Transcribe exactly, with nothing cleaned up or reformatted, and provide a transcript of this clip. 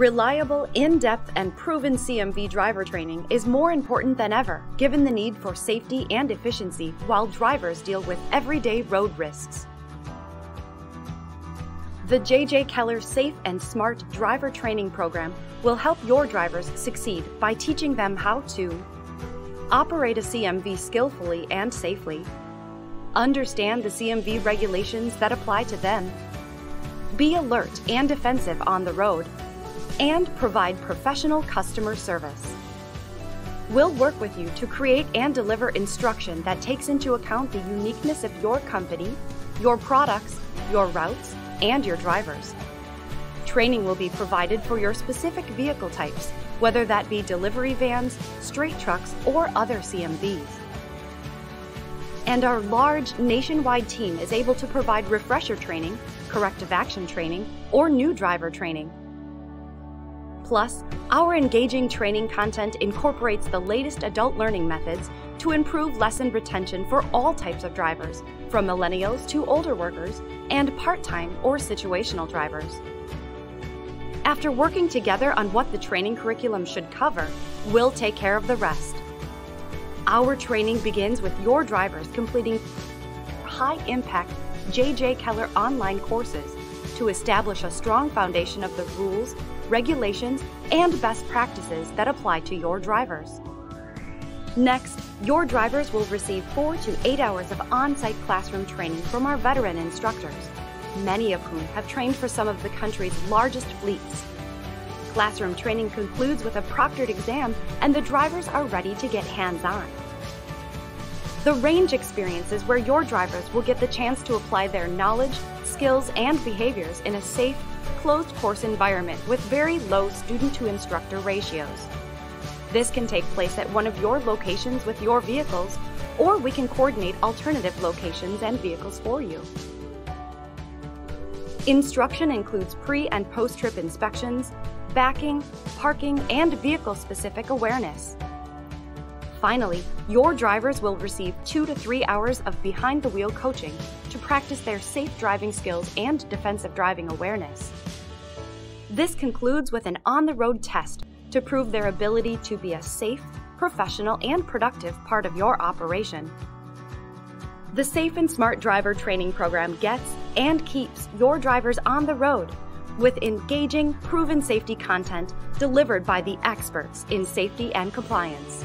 Reliable, in-depth, and proven C M V driver training is more important than ever, given the need for safety and efficiency while drivers deal with everyday road risks. The J J Keller Safe and Smart Driver Training Program will help your drivers succeed by teaching them how to operate a C M V skillfully and safely, understand the C M V regulations that apply to them, be alert and defensive on the road, and provide professional customer service. We'll work with you to create and deliver instruction that takes into account the uniqueness of your company, your products, your routes, and your drivers. Training will be provided for your specific vehicle types, whether that be delivery vans, straight trucks, or other C M Vs. And our large nationwide team is able to provide refresher training, corrective action training, or new driver training. Plus, our engaging training content incorporates the latest adult learning methods to improve lesson retention for all types of drivers, from millennials to older workers and part-time or situational drivers. After working together on what the training curriculum should cover, we'll take care of the rest. Our training begins with your drivers completing high-impact J J Keller online courses to establish a strong foundation of the rules, regulations, and best practices that apply to your drivers. Next, your drivers will receive four to eight hours of on-site classroom training from our veteran instructors, many of whom have trained for some of the country's largest fleets. Classroom training concludes with a proctored exam, and the drivers are ready to get hands-on. The range experience is where your drivers will get the chance to apply their knowledge, skills, and behaviors in a safe, closed course environment with very low student-to-instructor ratios. This can take place at one of your locations with your vehicles, or we can coordinate alternative locations and vehicles for you. Instruction includes pre- and post-trip inspections, backing, parking, and vehicle-specific awareness. Finally, your drivers will receive two to three hours of behind-the-wheel coaching to practice their safe driving skills and defensive driving awareness. This concludes with an on-the-road test to prove their ability to be a safe, professional, and productive part of your operation. The Safe and Smart Driver Training Program gets and keeps your drivers on the road with engaging, proven safety content delivered by the experts in safety and compliance.